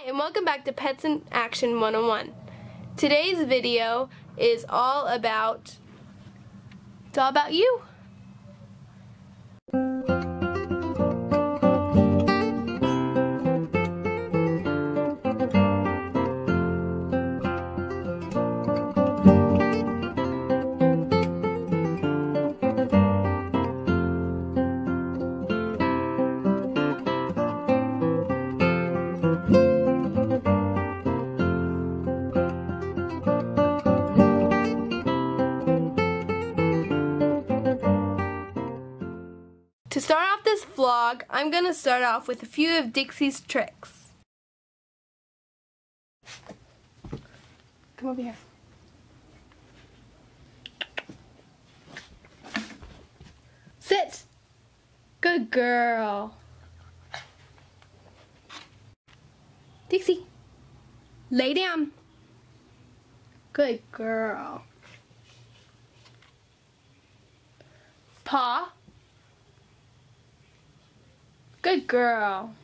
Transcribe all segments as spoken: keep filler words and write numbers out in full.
Hi, and welcome back to Pets in Action one oh one. Today's video is all about, it's all about you. To start off this vlog, I'm going to start off with a few of Dixie's tricks. Come over here. Sit! Good girl. Dixie, lay down. Good girl. Paw. Good girl.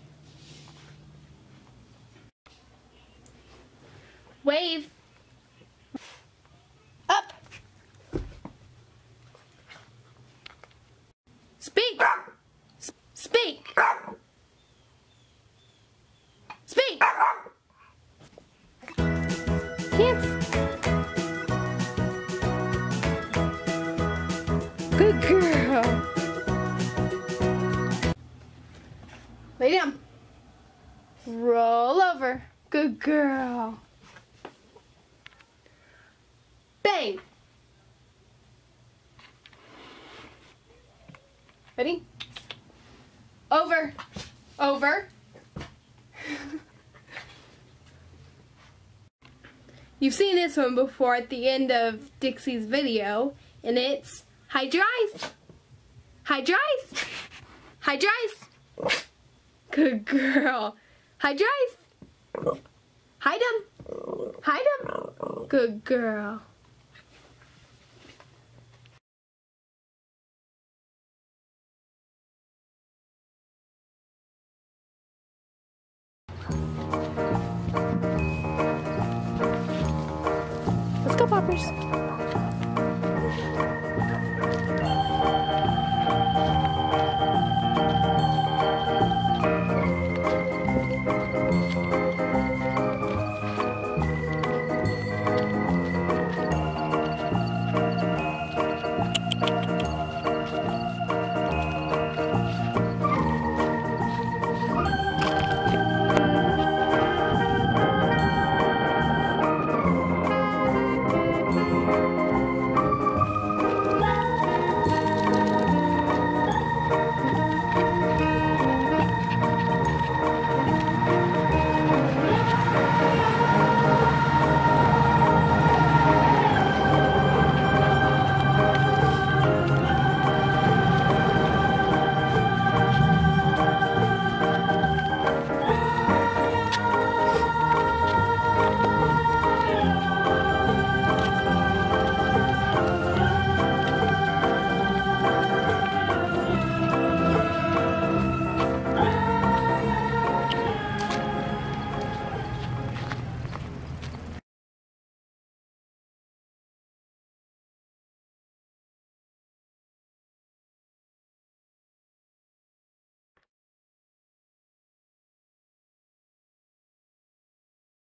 Wave. Up. Speak. Speak. Speak. Dance. Good girl. Lay down. Roll over. Good girl. Bang. Ready? Over. Over. You've seen this one before at the end of Dixie's video, and it's hide your eyes. Hide your eyes. Hide your eyes. Good girl. Hide your eyes. Hide them. Hide them. Good girl. Let's go, Poppers.